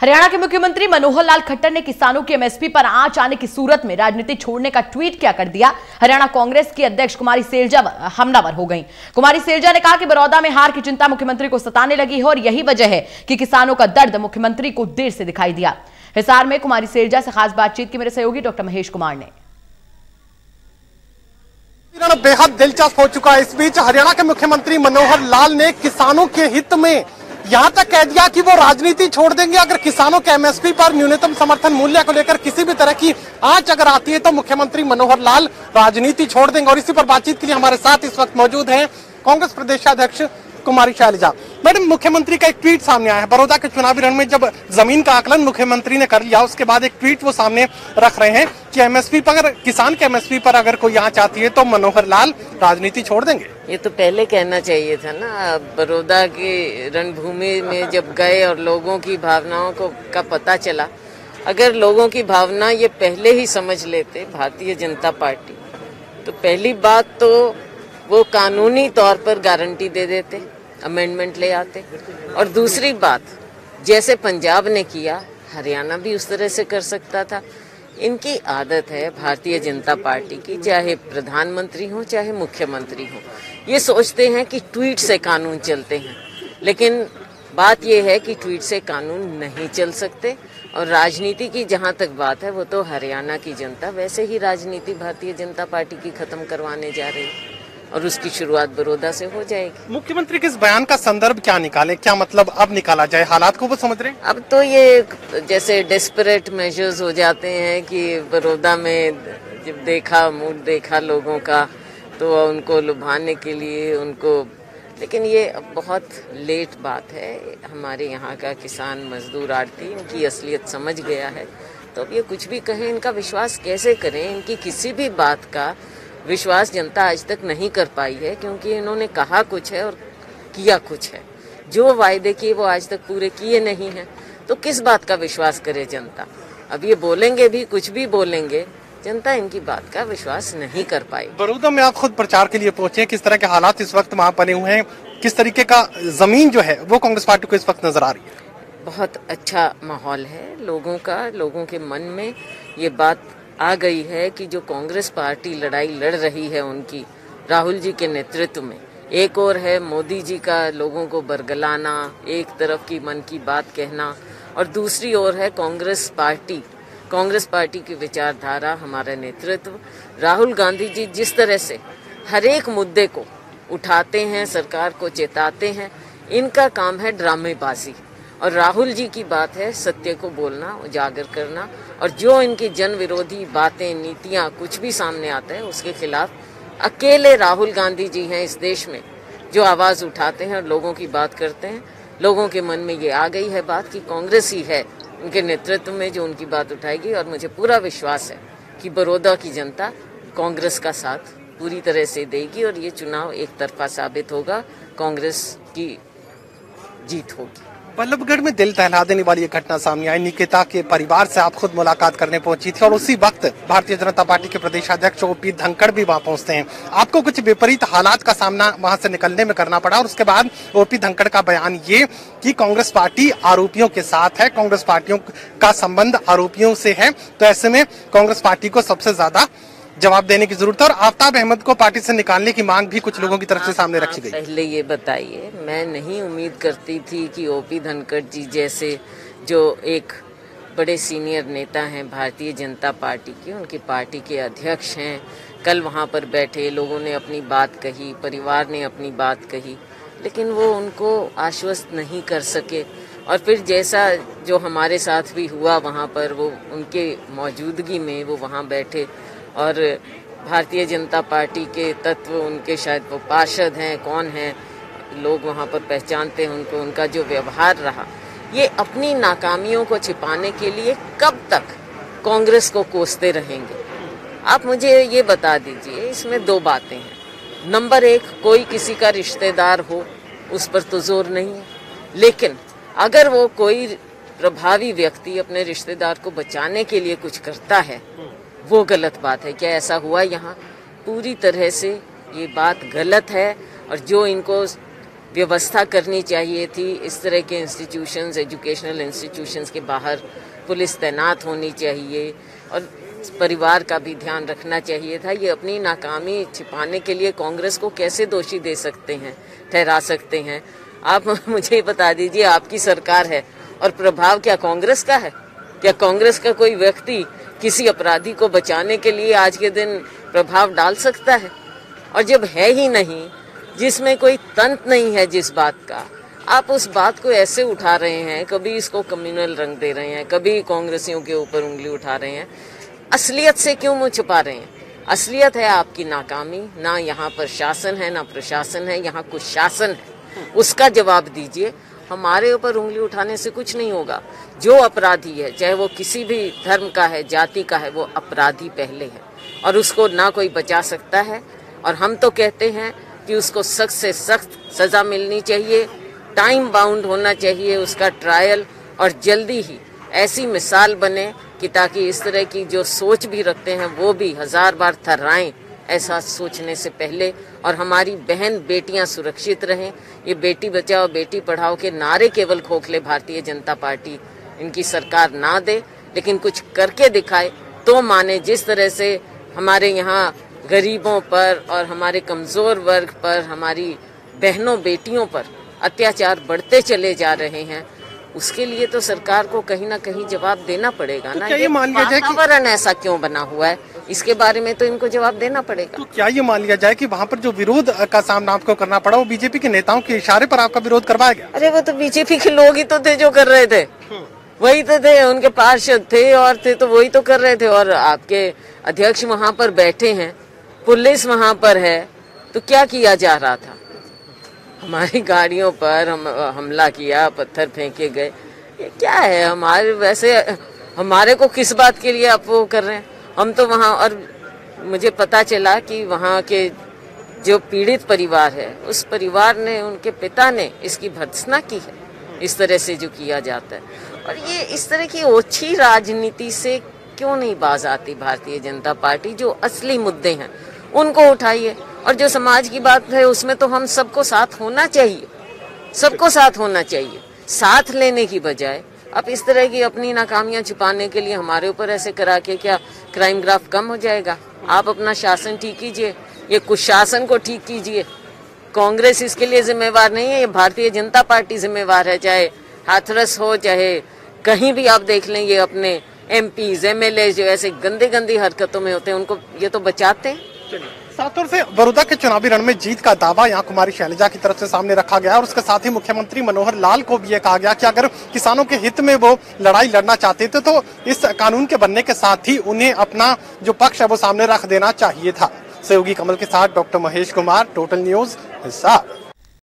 हरियाणा के मुख्यमंत्री मनोहर लाल खट्टर ने किसानों की एमएसपी पर आंच आने की सूरत में राजनीति छोड़ने का ट्वीट क्या कर दिया। हरियाणा कांग्रेस की अध्यक्ष कुमारी शैलजा हमलावर हो गई। कुमारी शैलजा ने कहा कि बरोदा में हार की चिंता मुख्यमंत्री को सताने लगी है और यही वजह है कि किसानों का दर्द मुख्यमंत्री को देर से दिखाई दिया। हिसार में कुमारी शैलजा से खास बातचीत की मेरे सहयोगी डॉक्टर महेश कुमार ने। बेहद दिलचस्प हो चुका है। इस बीच हरियाणा के मुख्यमंत्री मनोहर लाल ने किसानों के हित में यहाँ तक कह दिया कि वो राजनीति छोड़ देंगे अगर किसानों के एमएसपी पर न्यूनतम समर्थन मूल्य को लेकर किसी भी तरह की आंच अगर आती है तो मुख्यमंत्री मनोहर लाल राजनीति छोड़ देंगे। और इसी पर बातचीत के लिए हमारे साथ इस वक्त मौजूद हैं कांग्रेस प्रदेशाध्यक्ष कुमारी शैलजा। मैडम, मुख्यमंत्री का एक ट्वीट सामने आया है। बरोदा के चुनावी रण में जब जमीन का आकलन मुख्यमंत्री ने कर लिया उसके बाद एक ट्वीट वो सामने रख रहे हैं कि एमएसपी पर, किसान के एमएसपी पर अगर कोई आंच आती है तो मनोहर लाल राजनीति छोड़ देंगे। ये तो पहले कहना चाहिए था ना। बरोदा की रणभूमि में जब गए और लोगों की भावनाओं का पता चला, अगर लोगों की भावना ये पहले ही समझ लेते भारतीय जनता पार्टी, तो पहली बात तो वो कानूनी तौर पर गारंटी दे देते, अमेंडमेंट ले आते। और दूसरी बात, जैसे पंजाब ने किया हरियाणा भी उस तरह से कर सकता था। इनकी आदत है भारतीय जनता पार्टी की, चाहे प्रधानमंत्री हो चाहे मुख्यमंत्री हो, ये सोचते हैं कि ट्वीट से कानून चलते हैं। लेकिन बात यह है कि ट्वीट से कानून नहीं चल सकते। और राजनीति की जहाँ तक बात है वो तो हरियाणा की जनता वैसे ही राजनीति भारतीय जनता पार्टी की खत्म करवाने जा रही है और उसकी शुरुआत बरोदा से हो जाएगी। मुख्यमंत्री के इस बयान का संदर्भ क्या निकाले, क्या मतलब अब निकाला जाए, हालात को वो समझ रहे हैं। अब तो ये जैसे डेस्परेट मेजर्स हो जाते हैं कि बरोदा में जब देखा मूड देखा लोगों का तो उनको लुभाने के लिए उनको, लेकिन ये बहुत लेट बात है। हमारे यहाँ का किसान मजदूर आड़ती इनकी असलियत समझ गया है, तो अब ये कुछ भी कहें इनका विश्वास कैसे करें। इनकी किसी भी बात का विश्वास जनता आज तक नहीं कर पाई है क्योंकि इन्होंने कहा कुछ है और किया कुछ है। जो वायदे किए वो आज तक पूरे किए नहीं हैं, तो किस बात का विश्वास करे जनता। अब ये बोलेंगे भी, कुछ भी बोलेंगे, जनता इनकी बात का विश्वास नहीं कर पाई। बरोदा में आप खुद प्रचार के लिए पहुंचे, किस तरह के हालात इस वक्त वहाँ बने हुए हैं, किस तरीके का जमीन जो है वो कांग्रेस पार्टी को इस वक्त नजर आ रही है। बहुत अच्छा माहौल है लोगों का, लोगों के मन में ये बात आ गई है कि जो कांग्रेस पार्टी लड़ाई लड़ रही है उनकी राहुल जी के नेतृत्व में, एक और है मोदी जी का लोगों को बरगलाना, एक तरफ की मन की बात कहना, और दूसरी ओर है कांग्रेस पार्टी, कांग्रेस पार्टी की विचारधारा, हमारा नेतृत्व। राहुल गांधी जी जिस तरह से हर एक मुद्दे को उठाते हैं, सरकार को चेताते हैं, इनका काम है ड्रामेबाजी। और राहुल जी की बात है सत्य को बोलना, उजागर करना, और जो इनकी जन विरोधी बातें, नीतियां, कुछ भी सामने आता है उसके खिलाफ अकेले राहुल गांधी जी हैं इस देश में जो आवाज़ उठाते हैं और लोगों की बात करते हैं। लोगों के मन में ये आ गई है बात कि कांग्रेस ही है उनके नेतृत्व में जो उनकी बात उठाएगी। और मुझे पूरा विश्वास है कि बरोदा की जनता कांग्रेस का साथ पूरी तरह से देगी और ये चुनाव एक तरफा साबित होगा, कांग्रेस की जीत होगी। बल्लभगढ़ में दिल दहला देने वाली ये घटना सामने आई। निकिता के परिवार से आप खुद मुलाकात करने पहुंची थी और उसी वक्त भारतीय जनता पार्टी के प्रदेशाध्यक्ष ओपी धनखड़ भी वहां पहुंचते हैं। आपको कुछ विपरीत हालात का सामना वहां से निकलने में करना पड़ा और उसके बाद ओपी धनखड़ का बयान ये कि कांग्रेस पार्टी आरोपियों के साथ है, कांग्रेस पार्टियों का संबंध आरोपियों से है, तो ऐसे में कांग्रेस पार्टी को सबसे ज्यादा जवाब देने की जरूरत है। और आफ्ताब अहमद को पार्टी से निकालने की मांग भी कुछ लोगों की तरफ से सामने रखी गई। पहले ये बताइए, मैं नहीं उम्मीद करती थी कि ओपी धनखड़ जी जैसे जो एक बड़े सीनियर नेता हैं भारतीय जनता पार्टी के, उनकी पार्टी के अध्यक्ष हैं, कल वहाँ पर बैठे, लोगों ने अपनी बात कही, परिवार ने अपनी बात कही, लेकिन वो उनको आश्वस्त नहीं कर सके। और फिर जैसा जो हमारे साथ भी हुआ वहाँ पर, वो उनके मौजूदगी में वो वहाँ बैठे और भारतीय जनता पार्टी के तत्व, उनके शायद वो पार्षद हैं, कौन हैं, लोग वहाँ पर पहचानते हैं उनको, उनका जो व्यवहार रहा, ये अपनी नाकामियों को छिपाने के लिए कब तक कांग्रेस को कोसते रहेंगे। आप मुझे ये बता दीजिए, इसमें दो बातें हैं। नंबर एक, कोई किसी का रिश्तेदार हो उस पर तो जोर नहीं है, लेकिन अगर वो कोई प्रभावी व्यक्ति अपने रिश्तेदार को बचाने के लिए कुछ करता है वो गलत बात है। क्या ऐसा हुआ यहाँ? पूरी तरह से ये बात गलत है। और जो इनको व्यवस्था करनी चाहिए थी। इस तरह के इंस्टीट्यूशंस, एजुकेशनल इंस्टीट्यूशंस के बाहर पुलिस तैनात होनी चाहिए और परिवार का भी ध्यान रखना चाहिए था। ये अपनी नाकामी छिपाने के लिए कांग्रेस को कैसे दोषी दे सकते हैं, ठहरा सकते हैं? आप मुझे बता दीजिए, आपकी सरकार है और प्रभाव क्या कांग्रेस का है? क्या कांग्रेस का कोई व्यक्ति किसी अपराधी को बचाने के लिए आज के दिन प्रभाव डाल सकता है? और जब है ही नहीं, जिसमें कोई तंत्र नहीं है जिस बात का, आप उस बात को ऐसे उठा रहे हैं, कभी इसको कम्युनल रंग दे रहे हैं, कभी कांग्रेसियों के ऊपर उंगली उठा रहे हैं। असलियत से क्यों मुँह छुपा रहे हैं? असलियत है आपकी नाकामी। ना यहाँ पर शासन है, ना प्रशासन है, यहाँ कुछ शासन है, उसका जवाब दीजिए। हमारे ऊपर उंगली उठाने से कुछ नहीं होगा। जो अपराधी है, चाहे वो किसी भी धर्म का है, जाति का है, वो अपराधी पहले है और उसको ना कोई बचा सकता है। और हम तो कहते हैं कि उसको सख्त से सख्त सज़ा मिलनी चाहिए, टाइम बाउंड होना चाहिए उसका ट्रायल, और जल्दी ही ऐसी मिसाल बने कि ताकि इस तरह की जो सोच भी रखते हैं वो भी हज़ार बार थर्राएं ऐसा सोचने से पहले, और हमारी बहन बेटियां सुरक्षित रहें। ये बेटी बचाओ बेटी पढ़ाओ के नारे केवल खोखले भारतीय जनता पार्टी, इनकी सरकार ना दे, लेकिन कुछ करके दिखाए तो माने। जिस तरह से हमारे यहाँ गरीबों पर और हमारे कमज़ोर वर्ग पर, हमारी बहनों बेटियों पर अत्याचार बढ़ते चले जा रहे हैं, उसके लिए तो सरकार को कहीं ना कहीं जवाब देना पड़ेगा। तो ना ये मान लिया जाए कि वातावरण ऐसा क्यों बना हुआ है, इसके बारे में तो इनको जवाब देना पड़ेगा। तो क्या ये मान लिया जाए कि वहाँ पर जो विरोध का सामना आपको करना पड़ा वो बीजेपी के नेताओं के इशारे पर आपका विरोध करवाया गया? अरे वो तो बीजेपी के लोग ही तो थे जो कर रहे थे, वही तो थे, उनके पार्षद थे और थे, तो वही तो कर रहे थे। और आपके अध्यक्ष वहाँ पर बैठे हैं, पुलिस वहाँ पर है, तो क्या किया जा रहा था? हमारी गाड़ियों पर हमला किया, पत्थर फेंके गए। ये क्या है? हमारे वैसे हमारे को किस बात के लिए आप वो कर रहे हैं? हम तो वहाँ, और मुझे पता चला कि वहाँ के जो पीड़ित परिवार है, उस परिवार ने, उनके पिता ने इसकी भर्त्सना की है, इस तरह से जो किया जाता है। और ये इस तरह की ओछी राजनीति से क्यों नहीं बाज आती भारतीय जनता पार्टी? जो असली मुद्दे हैं उनको उठाइए, और जो समाज की बात है उसमें तो हम सबको साथ होना चाहिए, सबको साथ होना चाहिए। साथ लेने की बजाय अब इस तरह की अपनी नाकामियां छुपाने के लिए हमारे ऊपर ऐसे करा के क्या क्राइम ग्राफ कम हो जाएगा? आप अपना शासन ठीक कीजिए, ये कुशासन को ठीक कीजिए। कांग्रेस इसके लिए जिम्मेवार नहीं है, ये भारतीय जनता पार्टी जिम्मेवार है। चाहे हाथरस हो, चाहे कहीं भी आप देख लें, ये अपने MPs, MLA जो ऐसे गंदे गंदी हरकतों में होते हैं, उनको ये तो बचाते हैं। साथ तौर से बरोदा के चुनावी रण में जीत का दावा यहाँ कुमारी शैलजा की तरफ से सामने रखा गया, और उसके साथ ही मुख्यमंत्री मनोहर लाल को भी ये कहा गया कि अगर किसानों के हित में वो लड़ाई लड़ना चाहते थे तो इस कानून के बनने के साथ ही उन्हें अपना जो पक्ष है वो सामने रख देना चाहिए था। सहयोगी कमल के साथ doctor Mahesh Kumar, total news Hisar.